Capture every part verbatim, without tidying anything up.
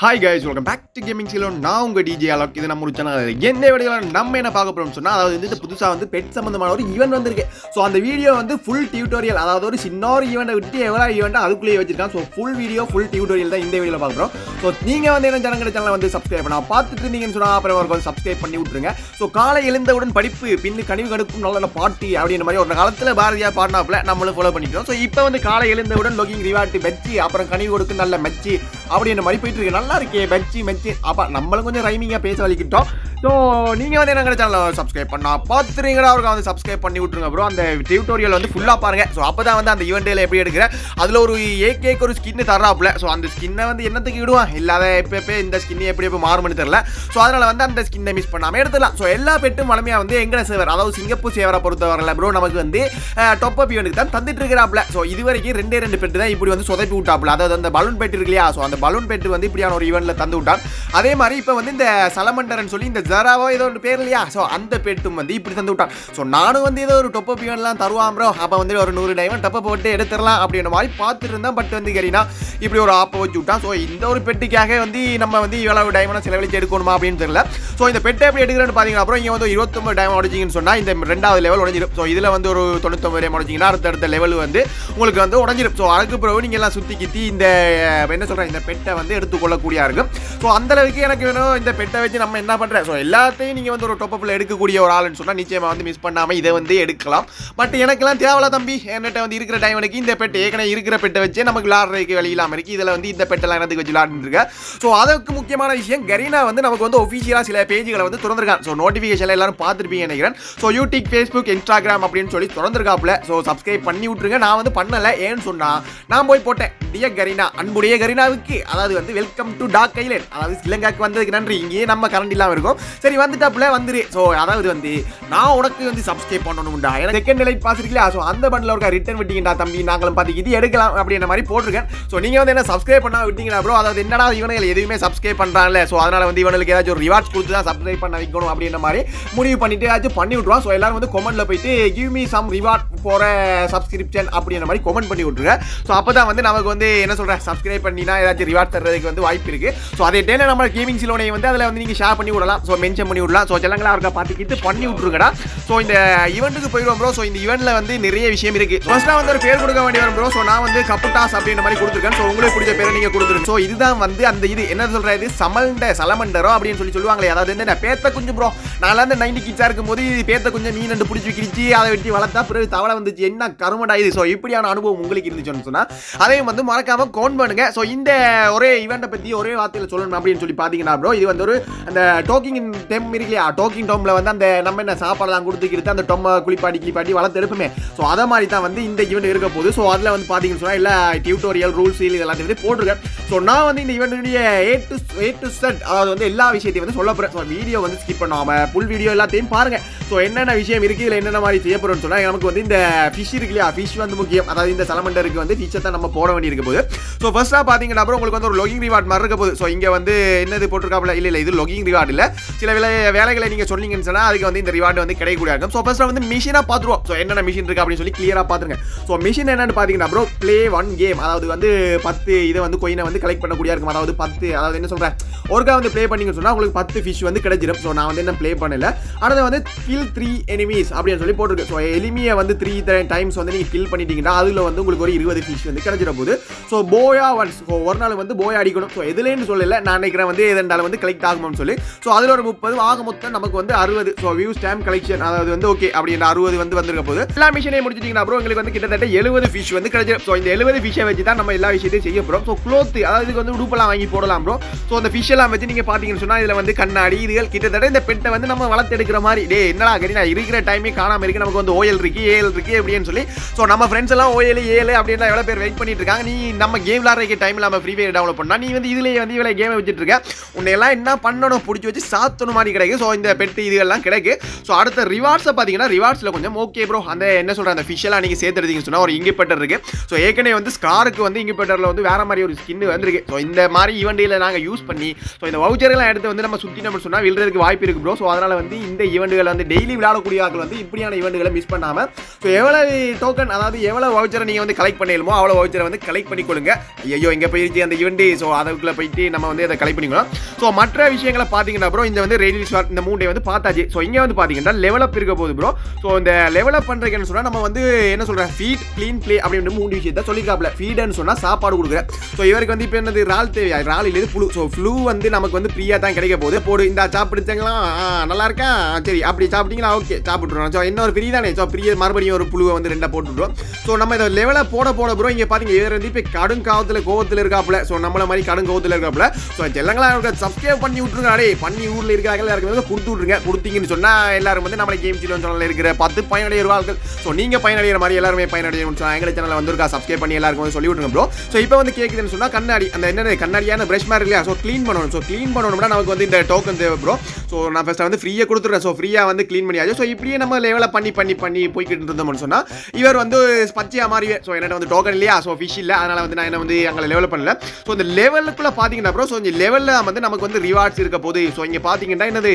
Hi guys, welcome back to Gaming Ceylon. Now, I'm D J Alok. This is our channel. In this video, we are going to see the pet event. So, this video is full tutorial. That's why we are going to So, full video, full tutorial. So, if you are channel, subscribe to our subscribe So, if you are So, So, Nalla irukke benchi benchi appa nammal konja rhyming ah pesa valikittom so neenga vandha enga channel subscribe panna paathuringa avanga vandha subscribe panni vittunga bro and tutorial vandu full ah paarenga so appo dhaan vandha and event la eppadi edukra adula oru A K ku oru skin tharraapla so and skin ah vandha ennathukku iduva illada eppa inda skin eppadi eppa maarumnu therilla so adanal vandha and skin miss pannama eduthiralam so ella pettum valamiya vandha enga server adhavu singapore server ah porutha varala bro namakku vandha top up event ku dhaan thanditirukkrapla so iduvaraikku rendu rendu pet dhaan ipdi vandha sodai puttaapla adha and balloon pet irukliya so and balloon pet vandha ipdi ஒரு ஈவென்ட்ல தந்து விட்டான் அதே மாதிரி இப்போ வந்து இந்த சலமண்டர்னு சொல்லி இந்த ஜராவோ ஏதோ ஒரு பேர்லையா சோ அந்த பெட்டும் வந்து இப்படி தந்து விட்டான் சோ நானு வந்து ஏதோ ஒரு டப் அப் ஈவென்ட்லாம் தருவாம் bro அப்ப வந்து ஒரு நூறு டைமண்ட் டப் அப் போட்டு எடுத்துறலாம் அப்படின மாதிரி பாத்துட்டு இருந்தேன் பட் வந்து கரீனா இப்படி ஒரு ஆப்ப வச்சு விட்டான் சோ இந்த ஒரு பெட்டிக்காக வந்து நம்ம வந்து இவ்வளவு டைமண்ட் செலவழிச்சு எடுக்கணுமா அப்படினு தெரியல சோ இந்த பெட்டை எப்படி எடுக்கறேன்னு பாத்தீங்கன்னா bro இங்க வந்து இருபத்தி ஒன்பது டைமண்ட் உடைச்சிங்கன்னு சொன்னா இந்த இரண்டாவது லெவல் உடைஞ்சிரும் சோ இதுல வந்து ஒரு தொண்ணூத்தி ஒன்பது டைமண்ட் உடைச்சிங்கனா அடுத்த அடுத்த லெவல் வந்து உங்களுக்கு வந்து உடைஞ்சிரும் சோ அதுக்கு பிறகு நீங்க எல்லாம் சுத்தி கித்தி இந்த என்ன சொல்றேன் இந்த பெட்டை வந்து எடுத்து கூடியா இருக்கும் சோ அந்த அளவுக்கு எனக்கு வேணும் இந்த பெட்டை வச்சு நம்ம என்ன பண்ற சோ எல்லாத்தையும் நீங்க வந்து ஒரு டாப் அப்ல எடுக்க கூடிய ஒரு ஆளுன்னு சொன்னா நிச்சயமா வந்து மிஸ் பண்ணாம இத வந்து எடுக்கலாம் பட் எனக்கெல்லாம் தேவல தம்பி என்னட்ட வந்து இருக்கிற டைமனுக்கு இந்த பெட் ஏகனே இருக்கிற பெட்டை வச்சு நமக்கு விளையாடுறதுக்கு வழி இல்லாம இருக்கு இதல வந்து இந்த பெட்டெல்லாம் என்னதுக்கு வச்சு விளையாடிட்டு இருக்க சோ அதுக்கு முக்கியமான விஷயம் Garena வந்து நமக்கு வந்து ஆபீஷியலா சில பேஜ்களை வந்து திறந்துருக்காங்க சோ நோட்டிபிகேஷன்ல எல்லாரும் பாத்துப்பீங்க நினைக்கிறேன் சோ YouTube Facebook Instagram அப்படினு சொல்லி திறந்துருக்காப்ல சோ சப்ஸ்கிரைப் பண்ணி விட்டுருங்க நான் வந்து பண்ணல ஏன்னு சொன்னா நான் போய் போட்டேன் டிய Garena அன்புடைய Garenaவுக்கு அதாவது வந்து வெல்கம் டு டாக் ஐலண்ட் அதாவது இலங்கைக்கு வந்ததுக்கு நன்றி இங்கே நம்ம கரண்ட் இல்லாம இருக்கும் சரி வந்துட்டாப்ல வந்துரு சோ அதாவது வந்து நான் உனக்கு வந்து சப்ஸ்கிரைப் பண்ணணும்டா எனக்கு செகண்ட் லைக் பாஸ் இருக்கல சோ அந்த பண்டல ஒருக்க ரிட்டர்ன் விட்டீங்கடா தம்பி நாங்களும் பாத்து இது எடுக்கலாம் அப்படின மாதிரி போட்டுருக்கேன் சோ நீங்க வந்து என்ன சப்ஸ்கிரைப் பண்ணா விட்டீங்கடா bro அதாவது என்னடா இவனுக்கு எதுவுமே சப்ஸ்கிரைப் பண்றாங்கல சோ அதனால வந்து இவனுக்கு ஏதாவது ஒரு ரிவார்ட்ஸ் கொடுத்து தான் சப்ஸ்கிரைப் பண்ண வைக்கணும் அப்படின மாதிரி முடிவு பண்ணிட்டு அது பண்ணி விட்டுறோம் சோ எல்லாரும் வந்து கமெண்ட்ல போய்ட்டு give me some reward for a subscription அப்படின மாதிரி கமெண்ட் பண்ணி விட்டுருங்க சோ அப்பதான் வந்து நமக்கு வந்து என்ன சொல்ற சப்ஸ்கிரைப் பண்ணினா ஏதாவது ரிவார்ட் தரதுக்கு வந்து இருக்கு சோ அதே டேல நம்ம கேமிங் சிலோனே வந்து அதல வந்து நீங்க ஷேர் பண்ணி விடலாம் சோ மென்ஷன் பண்ணி விடலாம் சோ ஜலங்களா இருக்க பாத்துக்கிட்டு பண்ணி விட்டுருங்கடா சோ இந்த ஈவென்ட்க்கு போயிரோம் bro சோ இந்த ஈவென்ட்ல வந்து நிறைய விஷயம் இருக்கு ஃபர்ஸ்ட் நான் வந்து ஒரு பேர் கொடுக்க வேண்டிய வரும் bro சோ நான் வந்து கப்புடாஸ் அப்படின மாதிரி கொடுத்திருக்கேன் சோ உங்களுக்கு பிடிச்ச பேரை நீங்க கொடுத்துருங்க சோ இதுதான் வந்து அந்த இது என்ன சொல்ற இது சமல்ண்ட சலமண்டரோ அப்படினு சொல்லி சொல்வாங்களே அதாவது என்ன பேத்த குஞ்சு bro நான்ல அந்த தொண்ணூறு கிட்ஸா இருக்கும்போது இது பேத்த குஞ்சு மீன் வந்து புடிச்சு கிழிச்சி அதை வெட்டி வளத்தா பிறகு தவளை வந்துச்சு என்ன கருமடா இது சோ இப்படியான அனுபவம் உங்களுக்கு இருந்துச்சுன்னு சொன்னா அதையும் வந்து மறக்காம கமெண்ட் பண்ணுங்க சோ இந்த ஒரே ஈவென்ட் பத்தி ஒரே வார்த்தையில சொல்லணும் அப்படினு சொல்லி பாத்தீங்கன்னா bro இது வந்து ஒரு அந்த டாக்கிங் டம் இருக்குல டாக்கிங் டம்ல வந்து அந்த நம்ம என்ன சாப்பாடுலாம் கொடுத்துக்கிட்டு அந்த டம்ம குளிப்பாடி கிளிப்பாடி வளர்த்து எடுப்பமே சோ அத மாதிரி தான் வந்து இந்த ஈவென்ட் இருக்க போகுது சோ அதல வந்து பாத்தீங்கன்னு சொன்னா இல்ல டியூட்டோரியல் ரூல்ஸ் இதெல்லாம் வந்து போட்டுருக்கேன் சோ நான் வந்து இந்த ஈவென்ட்னுடைய A to A to Z அதாவது வந்து எல்லா விஷயத்தையும் வந்து சொல்லப் போறேன் சோ வீடியோ வந்து ஸ்கிப் பண்ணாம ফুল வீடியோ எல்லாத்தையும் பாருங்க சோ என்னென்ன விஷயம் இருக்கு இல்ல என்னென்ன மாதிரி செய்ய போறோம்னு சொன்னா நமக்கு வந்து இந்த fish இருக்குல fish வந்து முக்கியம் அதாவது இந்த சலமண்டருக்கு வந்து fish தான் நம்ம போட வேண்டியிருக்க போகுது சோ ஃபர்ஸ்டா பாத்தீங்கன்னா bro உங்களுக்கு வந்து ஒரு லாகிங் ரிவார்ட் மறக்க போகுது சோ இங்க வந்து என்னது போட்டுருக்காப்ல இல்ல இல்ல இது லாகிங் ரிவார்ட் இல்ல சில வேலைகளை நீங்க சொன்னீங்கன்னு சொன்னா அதுக்கு வந்து இந்த ரிவார்ட் வந்து கிடைக்க கூடிய இருக்கும் சோ ஃபர்ஸ்ட் வந்து மிஷினா பாத்துறோம் சோ என்னென்ன மிஷின் இருக்கு அப்படினு சொல்லி கிளியரா பாத்துங்க சோ மிஷின் என்னன்னு பாத்தீங்கன்னா bro ப்ளே ஒன் கேம் அதாவது வந்து பத்து இத வந்து கோயினை வந்து கலெக்ட் பண்ண கூடிய இருக்கும் அதாவது பத்து அதாவது என்ன சொல்றேன் ஒருக்கா வந்து ப்ளே பண்ணீங்கன்னு சொன்னா உங்களுக்கு பத்து fish வந்து கிடைச்சிரும் சோ நான் வந்து என்ன ப்ளே பண்ணல அடுத்து வந்து kill three enemies அப்படினு சொல்லி போட்டுருக்கு சோ எலிமியை வந்து three டைம்ஸ் வந்து நீங்க kill பண்ணிட்டீங்கனா அதுல வந்து உங்களுக்கு ஒரு இருபது fish வந்து கிடைச்சிர போகுது சோ போயா ஒன்ஸ் சோ ஒரு நாள் வந்து போயா அடிக்கணும் சோ எதுலன்னு சொல்லல நான் நினைக்கிறேன் வந்து எதனால வந்து கலெக்ட் ஆகும்னு சொல்லி சோ அதுல ஒரு முப்பது ஆக மொத்தம் நமக்கு வந்து அறுபது சோ வியூ ஸ்டாம்ப் கலெக்ஷன் அதாவது வந்து ஓகே அப்படினா அறுபது வந்து வந்திருக்க போகுது எல்லா மிஷனே முடிச்சிட்டீங்கனா bro உங்களுக்கு வந்து கிட்டத்தட்ட எழுபது fish வந்து கிடைச்சிரும் சோ இந்த எழுபது fish வச்சு தான் நம்ம எல்லா விஷயத்தையும் செய்ய போறோம் சோ க்ளோத் அதாவது இது வந்து உடுப்பலாம் வாங்கி போடலாம் bro சோ அந்த fish எல்லாம் வச்சு நீங்க பாத்தீங்கன்னு சொன்னா இதுல வந்து கண்ணாடி இதுகள் கிட்டத்தட்ட இந்த பெட்டை வந்து நம்ம வளர்த்து எடுக்கிற மாதிரி டேய் என்னடா கரி நான் இருக்கிற டைமே காணாம இருக்கு நமக்கு வந்து O L இருக்கு A L இருக்கு அப்படினு சொல்லி சோ நம்ம ஃப்ரெண்ட்ஸ் எல்லாம் O L A L அப்படினா எவ்வளவு பேர் வெயிட் பண்ணிட்டு இருக்காங்க நீ நம்ம கேம் விளையாடுற டைம்ல நம்ம ஃப்ரீ ஃபயர் டவுன்லோட் பண்ணா நீ வந்து இதுலயே வந்து இவளை கேம் வச்சிட்டு இருக்க உன்னை எல்லாம் என்ன பண்ணணும் புடிச்சு வச்சு சாத் பத்தன மாதிரி கிடைக்கும். சோ இந்த பெட் இதெல்லாம் கிடைக்கும். சோ அடுத்த ரிவார்ட்ஸ் பாத்தீங்கன்னா ரிவார்ட்ஸ்ல கொஞ்சம் ஓகே ப்ரோ அந்த என்ன சொல்ற அந்த ஃபிஷலா நீங்க சேர்த்துறீங்கன்னு சொன்னா ஒரு இங்கிபெட்டர் இருக்கு. சோ ஏகனே வந்து ஸ்காருக்கு வந்து இங்கிபெட்டர்ல வந்து வேற மாதிரி ஒரு ஸ்கின் வந்திருக்கு. சோ இந்த மாதிரி ஈவென்ட்ல நாங்க யூஸ் பண்ணி சோ இந்த வவுச்சர்களை எடுத்து வந்து நம்ம சுத்தி நம்ம சொன்னா வில்றதுக்கு வாய்ப்பு இருக்கு ப்ரோ. சோ அதனால வந்து இந்த ஈவென்ட்களை வந்து டெய்லி விளையாடக்கூடிய ஆட்கள் வந்து இப்படியான ஈவென்ட்களை மிஸ் பண்ணாம சோ எவ்வளவு டோக்கன் அதாவது எவ்வளவு வவுச்சரை நீங்க வந்து கலெக்ட் பண்ணீங்களோ அவ்வளவு வவுச்சரை வந்து கலெக்ட் பண்ணி கொடுங்க. ஐயோ இங்க போயிடுச்சு அந்த ஈவென்ட். சோ அதுக்குள்ள போயிட்டு நம்ம வந்து அதை கலெக்ட் பண்ணிக்கலாம். சோ மற்ற விஷயங்களை பாத்தீங்கன்னா ப்ரோ இந்த வந்து ரெய்லி ஷார்ட் இந்த மூணு டே வந்து பார்த்தாச்சு. சோ இங்க வந்து பாத்தீங்கன்னா லெவலப் இருக்க போகுது ப்ரோ. சோ இந்த லெவலப் பண்றதுன்னு சொன்னா நம்ம வந்து என்ன சொல்ற ஃபீட் க்ளீன் ப்ளே அப்படின்னு மூணு விஷயத்தை சொல்லிருக்காப்ல. ஃபீட்னு சொன்னா சாப்பாடு கொடுக்குறேன். சோ இவருக்கு வந்து இப்போ என்னது ரால் தேவையா ரால் இல்லது புழு. சோ புழு வந்து நமக்கு வந்து ஃப்ரீயா தான் கிடைக்க போகுது. போடு இந்த சாப்பிடுச்சங்களா நல்லா இருக்கா சரி அப்படி சாப்பிட்டீங்களா ஓகே சாப்பிட்டுறோம். சோ என்ன ஒரு ஃப்ரீ தானே. சோ ஃப்ரீ மறுபடியும் ஒரு புழுவை வந்து ரெண்டா போட்டுடுறோம். சோ நம்ம இதை லெவலை போட போட ப்ரோ இங்க பாருங்க இவர் வந்து இப்போ கடும் காவத்துல கோவத்தில் இருக்காப்ல. சோ நம்மள மாதிரி கடும் கோவத்தில் இருக்காப்ல. சோ தெலங்கலா சப்ஸ்கிரைப் பண்ணி விட்டுருங்க. அடே பண்ணி ஊர்ல இருக்காங்களா இருக்கும்போது கொடுத்து விட்டுருங்க. கொடுத்தீங்கன்னு சொன்னா எல்லாரும் வந்து நம்ம கேம் சீலோன் சேனல்ல இருக்கிற பத்து பயனடைவார்கள். சோ நீங்க பயனடைகிற மாதிரி எல்லாருமே பயனடையணும்னு சொன்னா எங்க சேனல்ல வந்துருக்கா சப்ஸ்கிரைப் பண்ணி எல்லாருக்கும் வந்து சொல்லி விட்டுருங்க ப்ரோ. சோ இப்போ வந்து கேக்குதுன்னு சொன்னா கண்ணாடி அந்த என்ன கண்ணாடியான பிரஷ் மாதிரி இல்லையா. சோ க்ளீன் பண்ணணும். சோ க்ளீன் பண்ணணும்னா நமக்கு வந்து இந்த டோக்கன் தேவை ப்ரோ. சோ நான் ஃபர்ஸ்ட் வந்து ஃப்ரீயா கொடுத்துறேன். சோ ஃப்ரீயா வந்து க்ளீன் பண்ணியாச்சு. சோ இப்படியே நம்ம லெவல பண்ணி பண்ணி பண்ணி போய்கிட்டு இருந்தோம்னு சொன்னா இவர் வந்து பச்சையா மாதிரி. சோ என்னட்ட வந்து டோக்கன் இல்லையா. சோ ஃபிஷ் இல்ல அதனால வந்து நான் என்ன வந்து அங்க லெவல் பண்ணல. சோ இந்த லெவலுக்குள்ள பாத்தீங்கன்னா ப்ரோ சோ இந்த லெவல்ல வந்து நமக்கு வந்து ரிவார்ட்ஸ் இருக்க போது. சோ இங்க பாத்தீங்கன்னா என்னது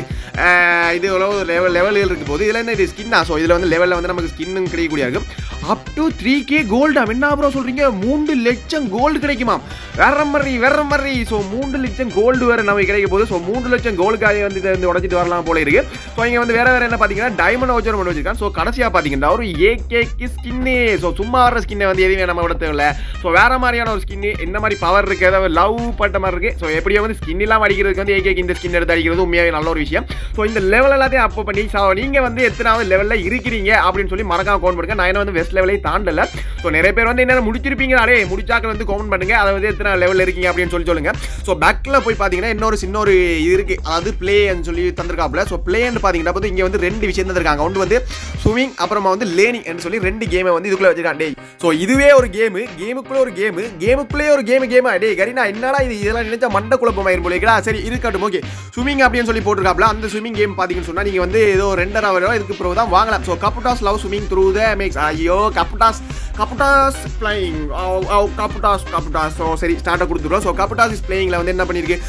இது லெவல் லெவல் இருக்க போது. இதுல என்ன இது ஸ்கின்னா. சோ இதுல வந்து லெவல்ல வந்து நமக்கு ஸ்கின்னும் கிடைக்கக்கூடிய இருக்கும். Up to three K gold என்ன ப்ரோ சொல்றீங்க. மூன்று லட்சம் கோல்டு கிடைக்குமா வேற மாதிரி வேற மாதிரி. சோ மூன்று லட்சம் கோல்டு வேற நமக்கு கிடைக்க போது. சோ மூன்று லட்சம் கோல்டுக்காக வந்து இதை வந்து உடச்சிட்டு வரலாம் போல இருக்கு. ஸோ இங்கே வந்து வேற வேற என்ன பார்த்தீங்கன்னா டைமண்ட் வச்சர் ஒன்று வச்சிருக்காங்க. ஸோ கடைசியாக பார்த்தீங்கன்னா ஒரு ஏகேக்கு ஸ்கின்னு. ஸோ சும்மா வர ஸ்கின்னை வந்து எதுவுமே நம்ம விட தேவையில்லை. ஸோ வேற மாதிரியான ஒரு ஸ்கின்னு என்ன மாதிரி பவர் இருக்கு ஏதாவது லவ் பட்ட மாதிரி இருக்கு. ஸோ எப்படியோ வந்து ஸ்கின் எல்லாம் அடிக்கிறதுக்கு வந்து ஏகேக்கு இந்த ஸ்கின் எடுத்து அடிக்கிறது உண்மையாகவே நல்ல ஒரு விஷயம். ஸோ இந்த லெவல் எல்லாத்தையும் அப்போ பண்ணி ஸோ நீங்கள் வந்து எத்தனாவது லெவலில் இருக்கிறீங்க அப்படின்னு சொல்லி மறக்காம கவுண்ட் பண்ணுங்க. நான் என்ன வந்து வெஸ்ட் லெவலே தாண்டல. ஸோ நிறைய பேர் வந்து என்னென்ன முடிச்சிருப்பீங்க. அதே முடிச்சாக்கள் வந்து கவுண்ட் பண்ணுங்க. அதை வந்து எத்தனை லெவலில் இருக்கீங்க அப்படின்னு சொல்லி சொல்லுங்க. ஸோ பேக்கில் போய் பார்த்தீங்கன்னா இன்னொரு சின்ன ஒரு இது இருக்கு அதாவது பிளே சொல்லி தந்திருக்காப்ல. ஸோ பிளேன்னு பார்த்தீங்கன்னா வந்து இங்கே வந்து ரெண்டு விஷயம் தந்திருக்காங்க. ஒன்று வந்து ஸ்விமிங் அப்புறமா வந்து லேனிங் சொல்லி ரெண்டு கேமை வந்து இதுக்குள்ளே வச்சிருக்காங்க. டேய் ஸோ இதுவே ஒரு கேமு கேமுக்குள்ளே ஒரு கேமு கேமுக்குள்ளே ஒரு கேமு கேமா. டே கரீனா என்னடா இது இதெல்லாம் நினைச்சா மண்டை குழப்பமாயிரும் போலிங்களா. சரி இருக்கட்டும் ஓகே. ஸ்விமிங் அப்படின்னு சொல்லி போட்டிருக்காப்ல. அந்த ஸ்விமிங் கேம் பார்த்தீங்கன்னு சொன்னால் நீங்கள் வந்து ஏதோ ரெண்டரை அவரோ இதுக்கு பிறகு தான் வாங்கலாம். ஸோ கப்புடாஸ் love swimming through the max. ஐயோ கப்புடாஸ் கப்புடாஸ் பிளேயிங் கப்புடாஸ் கப்புடாஸ். ஸோ சரி ஸ்டார்ட்டை கொடுத்துருவோம். ஸோ கப்புடாஸ் இஸ் பிளேயிங்கில் வந்து என்ன பண்ணியிருக்கு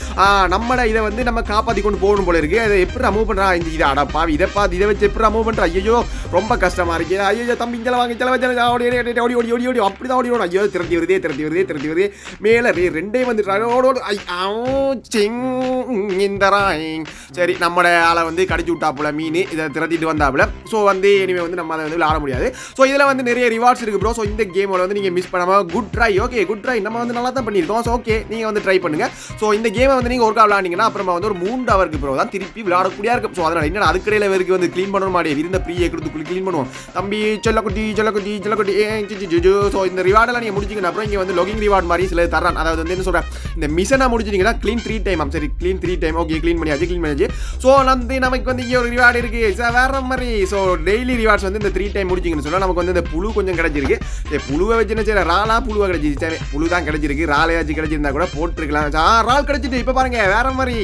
நம்மள இதை வந்து நம்ம காப்பாற்றி கொண்டு போகணும் போல இருக்கு. அதை எப்படி மூவ் பண்ணுறா இந்த இது அடப்பா இதை பார்த்து இதை வச்சு எப்படி மூவ் பண்ணுறா. ஐயோ ரொம்ப கஷ்டமாக இருக்கு. ஐயோ தம்பி இங்கே வாங்க செலவு செலவு ஓடி ஓடி ஓடி ஓடி ஓடி அப்படி தான் ஓடி ஓடும். ஐயோ திரட்டி வருதே திரட்டி வருதே திரட்டி வருதே மேலே ரெண்டே வந்துட்டாங்க ஓடோடு ஐந்தராயிங். சரி நம்மளோட ஆளை வந்து கடிச்சு விட்டாப்புல மீன் இதை திரட்டிட்டு வந்தாப்புல. ஸோ வந்து இனிமேல் வந்து நம்ம அதை வந்து விளையாட முடியாது. ஸோ இதில் வந்து நிறைய ரிவார்ட்ஸ் இருக்குது ப்ரோ. ஸோ இந்த கேமோட வந்து நீங்கள் மிஸ் பண்ணாமல் good try okay good try நம்ம வந்து நல்லா தான் பண்ணியிருக்கோம். ஸோ ஓகே நீங்கள் வந்து ட்ரை பண்ணுங்கள். ஸோ இந்த கேமை வந்து நீங்கள் ஒர்க்காக விளையாண்டிங்கன்னா அப்புறமா வந்து ஒரு மூன்று அவருக்கு ப்ரோ தான் திருப்பி விளையாடக்கூடியா இருக்கும். ஸோ அதனால் என்ன அதுக்கடையில் இவருக்கு வந்து க்ளீன் பண்ணணும் மாடியே இருந்த ப்ரீயை கொடுத்துக்குள்ளி க்ளீன் பண்ணுவோம். தம்பி சொல்லக்குட்டி சொல்லக்குட்டி சொல்லக்குட்டி ஏஞ்சு. ஸோ இந்த ரிவார்டெல்லாம் நீங்கள் முடிச்சிங்கன்னா அப்புறம் இங்கே வந்து லொகிங் ரிவார்ட் மாதிரி சில தரான். அதாவது வந்து என்ன சொல்கிறேன் இந்த மிஷனை முடிச்சிட்டிங்கன்னா க்ளீன் த்ரீ டைம். சரி clean three time okay clean பண்ணியாச்சு க்ளீன் பண்ணியாச்சு. ஸோ வந்து நமக்கு வந்து இங்கே ஒரு ரிவார்டு இருக்குது வேற மாதிரி. ஸோ டெய்லி ரிவார்ட்ஸ் வந்து இந்த த்ரீ டைம் முடிச்சிங்கன்னு சொன்னால் நமக்கு வந்து இந்த புழு கொஞ்சம் கிடச்சிருக்கு. சரி புழுவை வச்சுன்னு சரி ராலாக புழுவாக கிடச்சிச்சு. சரி புழு தான் கிடச்சிருக்கு ராலையாச்சு கிடச்சிருந்தா கூட போட்டிருக்கலாம். ரால் கிடச்சிட்டு இப்போ பாருங்கள் வேற மாதிரி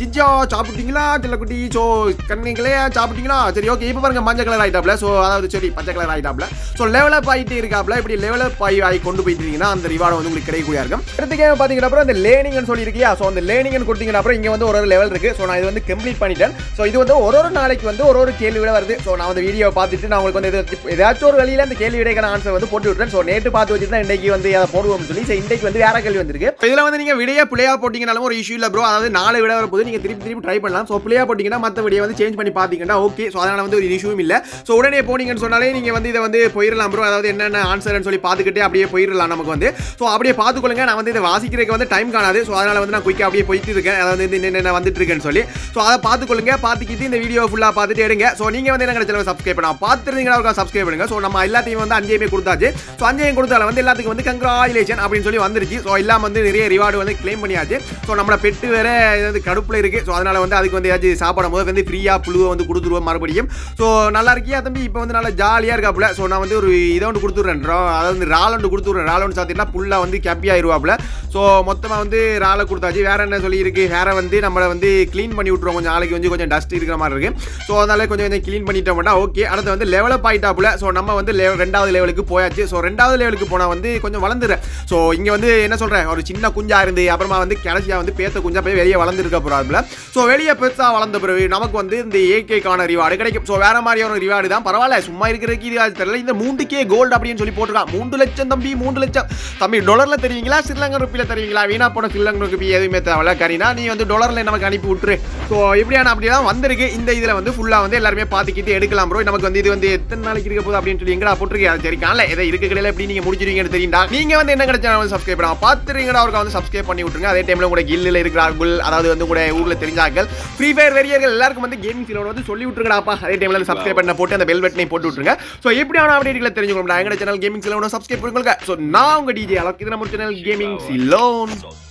ஜிஜா சாப்பிட்டீங்களா செல்லக்குட்டி. ஸோ கண்ணிங்களே சாப்பிட்டீங்களா. சரி ஓகே இப்போ பாருங்கள் மஞ்சள் கலர் ஆகிட்டாப்ல. ஸோ அதாவது சரி பச்சை கலர் ஆகிட்டாப்ல. ஸோ லெவலப் ஆகிட்டு இருக்காப்ல. இப்படி லெவலப் ஆகி ஆகி கொண்டு போயிட்டீங்கன்னா அந்த ரிவார்டு வந்து உங்களுக்கு கிடைக்கக்கூடிய இருக்கும். அடுத்த கேம் பார்த்தீங்கன்னா அப்புறம் அந்த லேர்னிங்னு சொல்லியிருக்கியா. ஸோ அந்த லேர்னிங்னு கொடுத்தீங்கன்னா அப்புறம் இங்கே வந்து ஒரு ஒரு லெவல் இருக்குது. ஸோ நான் இது வந்து கம்ப்ளீட் பண்ணிட்டேன். ஸோ இது வந்து ஒரு ஒரு நாளைக்கு வந்து ஒரு ஒரு கேள்வியோட வருது. ஸோ நான் வந்து வீடியோவை பார்த்துட்டு நான் உங்களுக்கு வந்து ஏதாச்சும் ஒரு வழியில் அந்த கேள்வி விடைக்கான ஆன்சர் வந்து போட்டு விட்டுறேன். ஸோ நேற்று பார்த்து வச்சுட்டு தான் இன்றைக்கு வந்து அதை போடுவோம்னு சொல்லி. ஸோ இன்றைக்கு வந்து வேற கேள்வி வந்துருக்கு. இதில் வந்து நீங்கள் விடையாக பிள்ளையாக போட்டிங்கனாலும் ஒரு இஷ்யூ இல்லை ப்ரோ. அதாவது நாலு விட போது நீங்கள் திருப்பி திருப்பி ட்ரை பண்ணலாம். ஸோ பிள்ளையாக போட்டிங்கன்னா மற்ற வீடியோ வந்து சேஞ்ச் பண்ணி பார்த்தீங்கன்னா ஓகே. ஸோ அதனால் வந்து ஒரு இஷ்யூவும் இல்லை. ஸோ உடனே போனீங்கன்னு சொன்னாலே நீங்கள் வந்து இதை வந்து போயிடலாம் ப்ரோ. அதாவது என்னென்ன ஆன்சர்னு சொல்லி பார்த்துக்கிட்டே அப்படியே போயிடலாம் நமக்கு வந்து. ஸோ அப்படியே பார்த்துக்கொள்ளுங்க. நான் வந்து இதை வாசிக்கிறதுக்கு வந்து டைம் காணாது. ஸோ அதனால் வந்து நான் குயிக்காக அப்படியே போயிட்டு இருக்கேன். அதாவது வந்து என்னென்ன வந்துட்டு இருக்கேன்னு சொல்லி. ஸோ அதை பார்த்துக்கொள்ளுங்க. பார்த்துக்கிட்டு இந்த வீடியோ ஃபுல்லாக பார்த்துட்டு எடுங்க. ஸோ நீங்கள் வந்து என்ன சேனலை சப்ஸ்கிரைப் பண்ணலாம். பார்த்துருந்தீங்கன்னா சப்ஸ்கிரைப் பண்ணுங்க. ஸோ நம்ம எல்லாத்தையும் வந்து அஞ்சேமே கொடுத்தாச்சு. சோ அஞ்சேயம் கொடுத்தால வந்து எல்லாத்துக்கும் வந்து கங்க்ராச்சுலேஷன் அப்படினு சொல்லி வந்துருச்சு. சோ எல்லாம் வந்து நிறைய ரிவார்டு வந்து க்ளைம் பண்ணியாச்சு. சோ நம்ம பெட் வேற இது வந்து கடுப்புல இருக்கு. சோ அதனால வந்து அதுக்கு வந்து ஏதாச்சும் சாப்பிடும்போது வந்து ஃப்ரீயா புழுவை வந்து கொடுத்துருவோம் மறுபடியும். சோ நல்லா இருக்கியா தம்பி, இப்போ வந்து நல்லா ஜாலியா இருக்காப்புல. சோ நான் வந்து ஒரு இதை ஒன்று கொடுத்துட்றேன், அதாவது வந்து ரால் ஒன்று கொடுத்துட்றேன். ரால் ஒன்று சாத்தினா புல்லா வந்து கேப்பியா ஆயிருவாப்புல. சோ மொத்தமாக வந்து ராலை கொடுத்தாச்சு. வேற என்ன சொல்லி இருக்கு, வேற வந்து நம்மளை வந்து கிளீன் பண்ணி விட்டுருவோம் கொஞ்சம் நாளைக்கு, வந்து கொஞ்சம் டஸ்ட் இருக்கிற மாதிரி இருக்கு. ஸோ அதனால கொஞ்சம் கொஞ்சம் கிளீன் பண்ணிட்டோம்னா ஓகே. அடுத்து வந்து லெவலப் ஆகிட்டாப்புல. ஸோ நம்ம வந்து லெவ ரெண்டாவது லெவலுக்கு போயாச்சு. ஸோ ரெண்டாவது லெவலுக்கு போனால் வந்து கொஞ்சம் வளர்ந்துடுறேன். ஸோ இங்கே வந்து என்ன சொல்கிறேன், ஒரு சின்ன குஞ்சா இருந்து அப்புறமா வந்து கடைசியாக வந்து பேத்த குஞ்சா போய் வெளியே வளர்ந்துருக்க போகிறாப்புல. ஸோ வெளியே பெருசாக வளர்ந்த பிறகு நமக்கு வந்து இந்த ஏகேக்கான ரிவார்டு கிடைக்கும். ஸோ வேறு மாதிரியான ரிவார்டு தான், பரவாயில்ல சும்மா இருக்கிறதுக்கு இது தெரியல. இந்த மூன்றுக்கே கோல்டு அப்படின்னு சொல்லி போட்டிருக்கான். மூன்று லட்சம் தம்பி, மூன்று லட்சம் தம்பி. டாலரில் தெரியுங்களா சிறிலங்கன் ரூபியில் தெரியுங்களா? வீணா போன சிறிலங்கன் ரூபி எதுவுமே தேவையில்ல கரீனா, நீ வந்து டாலரில் நமக்கு அனுப்பி விட்டுரு. ஸோ எப்படியான அப்படி தான் வந்திருக்கு. இந்த இதில் வந்து ஃபுல்லாக வந்து எல்லாருமே பார்த்துக்கிட்டு எடுக்கலாம் ப்ரோ. நமக்கு வந்து இது வந்து எத்தனை நாளைக்கு இருக்க போகுது அப்படின்னு சொல்லி எங்கடா போட்டிருக்கேன். சரி காலை எதை இருக்க கடையில் எப்படி நீங்கள் முடிச்சிருக்கீங்கன்னு தெரியும்டா. நீங்கள் வந்து என்ன கிடைச்சா வந்து சப்ஸ்கிரைப் பண்ணால் பார்த்துருங்கடா, அவருக்கு வந்து சப்ஸ்கிரைப் பண்ணி விட்டுருங்க. அதே டைமில் கூட கில்லில் இருக்கிறார்கள், அதாவது வந்து கூட ஊரில் தெரிஞ்சாக்கள் ஃப்ரீ ஃபயர் வெறியர்கள் எல்லாருக்கும் வந்து கேமிங் சீலோன் வந்து சொல்லி விட்டுருங்கடாப்பா. அதே டைமில் சப்ஸ்கிரைப் பண்ண போட்டு அந்த பெல் பட்டனையும் போட்டு விட்டுருங்க. ஸோ எப்படியான அப்படின்களை தெரிஞ்சுக்கணும்டா எங்கள் சேனல் கேமிங் சீலோன் சப்ஸ்கிரைப் பண்ணுங்க. ஸோ நான் உங்கள் டிஜே அலோக், இது நம்ம சேனல் கேமிங் சீலோன்.